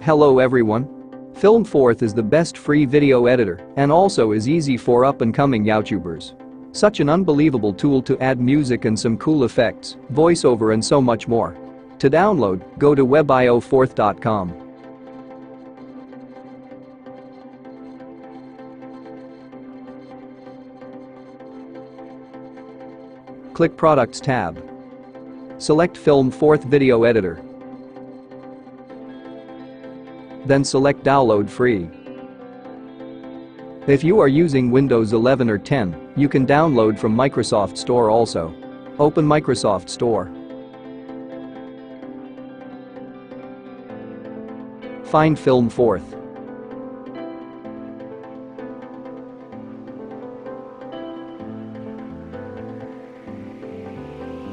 Hello everyone. FilmForth is the best free video editor and also is easy for up-and-coming YouTubers. Such an unbelievable tool to add music and some cool effects, voiceover and so much more. To download, go to webioforth.com. Click Products tab. Select FilmForth Video Editor. Then select Download Free. If you are using Windows 11 or 10, you can download from Microsoft Store also. Open Microsoft Store. Find FilmForth.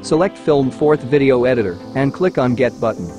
Select FilmForth Video Editor and click on Get button.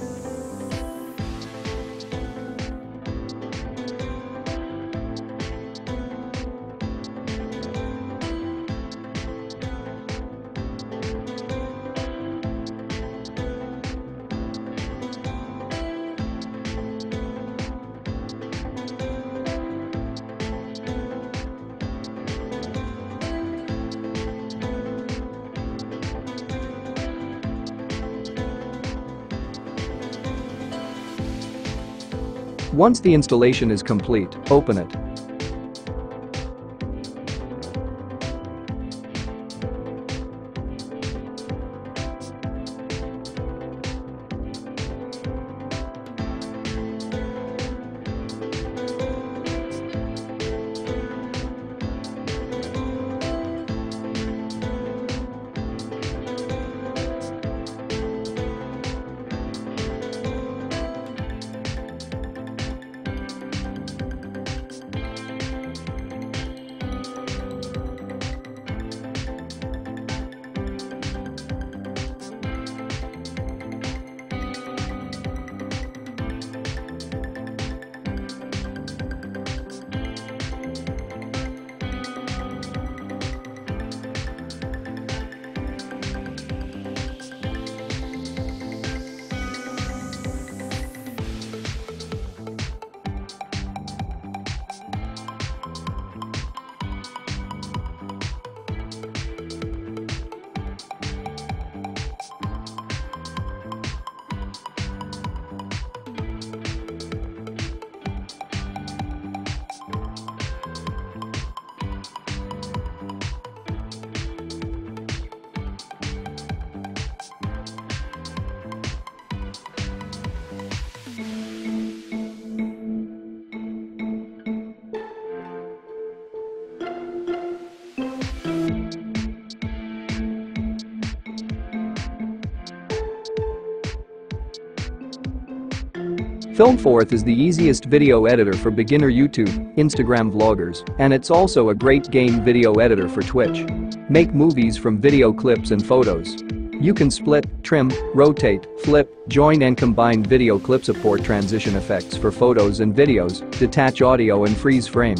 Once the installation is complete, open it. FilmForth is the easiest video editor for beginner YouTube, Instagram vloggers, and it's also a great game video editor for Twitch. Make movies from video clips and photos. You can split, trim, rotate, flip, join and combine video clips, support transition effects for photos and videos, detach audio and freeze frame.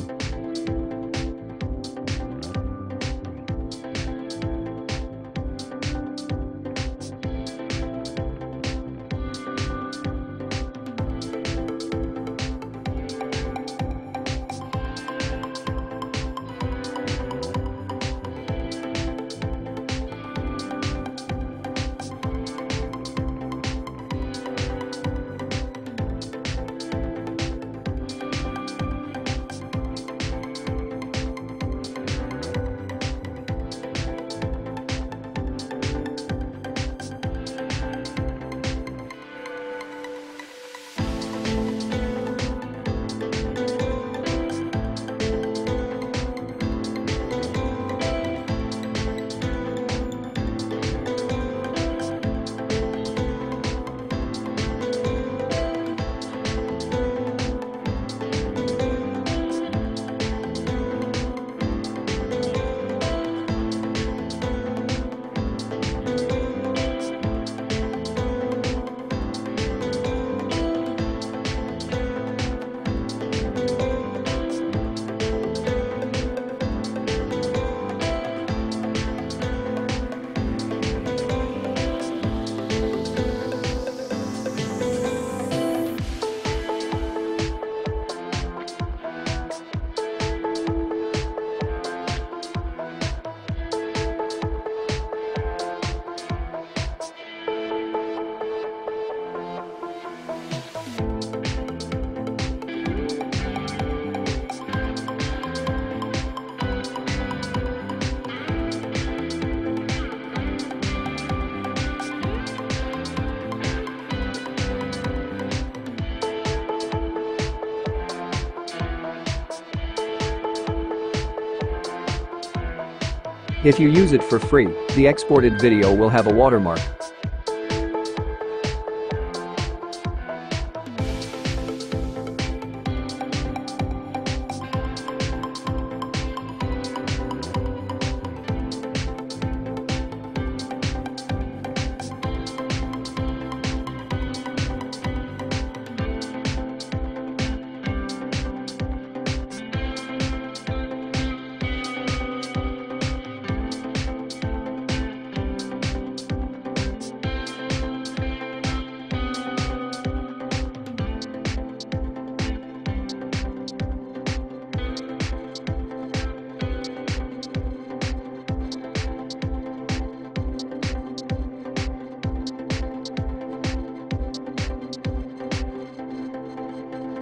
If you use it for free, the exported video will have a watermark.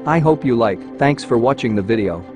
I hope you like. Thanks for watching the video.